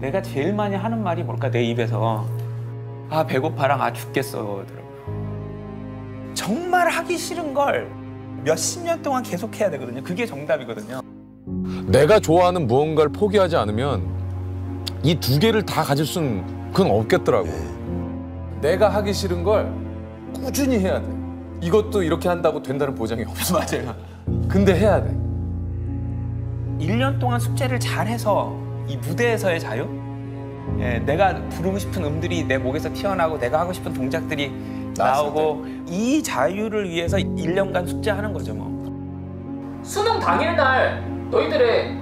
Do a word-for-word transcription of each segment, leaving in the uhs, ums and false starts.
내가 제일 많이 하는 말이 뭘까? 내 입에서 아 배고파랑 아 죽겠어. 정말 하기 싫은 걸 몇십 년 동안 계속해야 되거든요. 그게 정답이거든요. 내가 좋아하는 무언가를 포기하지 않으면 이 두 개를 다 가질 수는 그건 없겠더라고. 내가 하기 싫은 걸 꾸준히 해야 돼. 이것도 이렇게 한다고 된다는 보장이 없어. 맞아요. 근데 해야 돼. 일 년 동안 숙제를 잘해서 이 무대에서의 자유? 예, 내가 부르고 싶은 음들이 내 목에서 튀어나오고 내가 하고 싶은 동작들이 나오고 이 자유를 위해서 일 년간 숙제하는 거죠 뭐. 수능 당일날 너희들의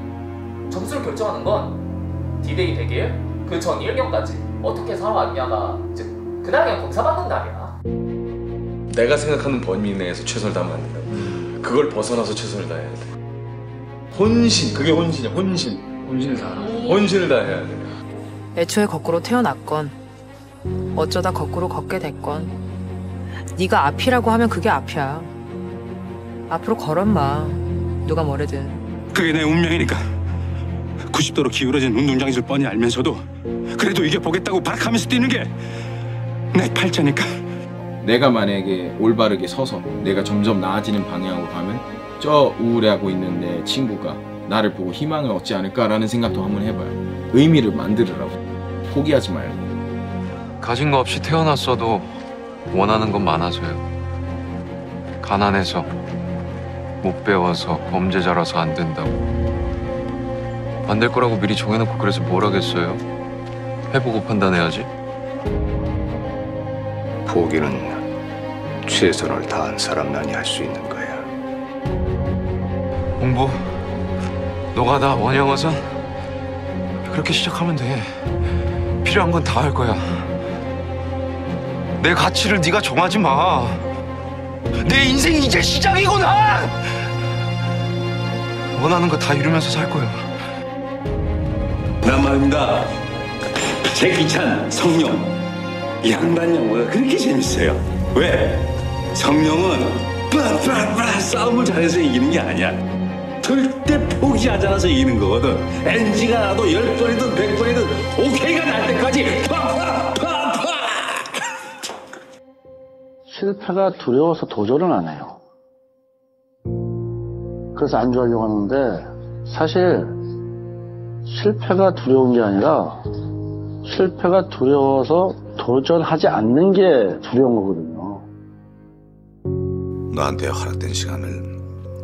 점수를 결정하는 건 디데이 대기일 그 전 일 년까지 어떻게 살아왔냐가 이제 그날 그냥 검사받는 날이야. 내가 생각하는 범위 내에서 최선을 다하면 안 된다. 음. 그걸 벗어나서 최선을 다해야 돼. 혼신, 그게 혼신이야. 혼신. 혼신을 다하라. 혼신을 다해야 돼. 애초에 거꾸로 태어났건 어쩌다 거꾸로 걷게 됐건 네가 앞이라고 하면 그게 앞이야. 앞으로 걸어 인마. 누가 뭐래든. 그게 내 운명이니까. 구십 도로 기울어진 운동장인 줄 뻔히 알면서도 그래도 이게 보겠다고 발악하면서 뛰는 게 내 팔자니까. 내가 만약에 올바르게 서서 내가 점점 나아지는 방향으로 가면 저 우울해하고 있는 내 친구가 나를 보고 희망을 얻지 않을까라는 생각도 한번 해봐요. 의미를 만들으라고. 포기하지 말고. 가진 거 없이 태어났어도 원하는 건 많아서요. 가난해서, 못 배워서, 범죄자라서 안 된다고. 안 될 거라고 미리 정해놓고 그래서 뭘 하겠어요? 해보고 판단해야지. 포기는 최선을 다한 사람만이 할 수 있는 거야. 공부, 노가다, 원형어선 그렇게 시작하면 돼. 필요한 건 다 할 거야. 내 가치를 네가 정하지 마. 내 인생이 이제 시작이구나. 원하는 거 다 이루면서 살 거야. 남아입니다. 제키찬 성룡. 이 양반 영화가 그렇게 재밌어요. 왜? 성룡은 빠빠빠 싸움을 잘해서 이기는 게 아니야. 절대 포기하지 않아서 이기는 거거든. 엔지가 나도 열 번이든 백 번이든 오케이가 날 때까지 파파 파파. 실패가 두려워서 도전을 안 해요. 그래서 안주하려고 하는데 사실 실패가 두려운 게 아니라 실패가 두려워서 도전하지 않는 게 두려운 거거든요. 나한테 허락된 시간을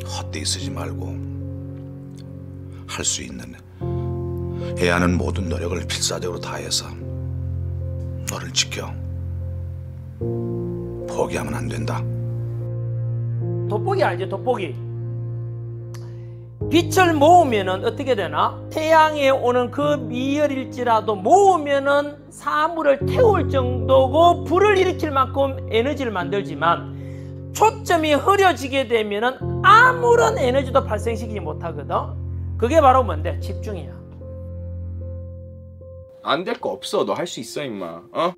헛되이 쓰지 말고 할 수 있는 해야 하는 모든 노력을 필사적으로 다해서 너를 지켜. 포기하면 안 된다. 돋보기 알죠? 돋보기. 빛을 모으면 어떻게 되나? 태양에 오는 그 미열일지라도 모으면 사물을 태울 정도고 불을 일으킬 만큼 에너지를 만들지만 초점이 흐려지게 되면 아무런 에너지도 발생시키지 못하거든. 그게 바로 뭔데? 집중이야. 안 될 거 없어. 너 할 수 있어 임마. 어?